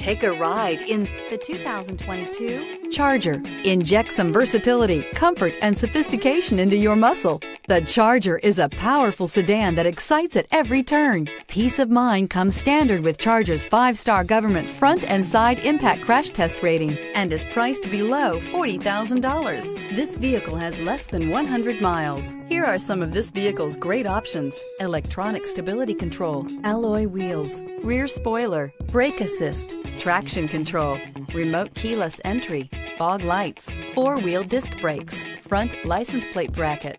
Take a ride in the 2022 Charger. Inject some versatility, comfort, and sophistication into your muscle. The Charger is a powerful sedan that excites at every turn. Peace of mind comes standard with Charger's 5-star government front and side impact crash test rating and is priced below $40,000. This vehicle has less than 100 miles. Here are some of this vehicle's great options: electronic stability control, alloy wheels, rear spoiler, brake assist, traction control, remote keyless entry, fog lights, four-wheel disc brakes, front license plate bracket,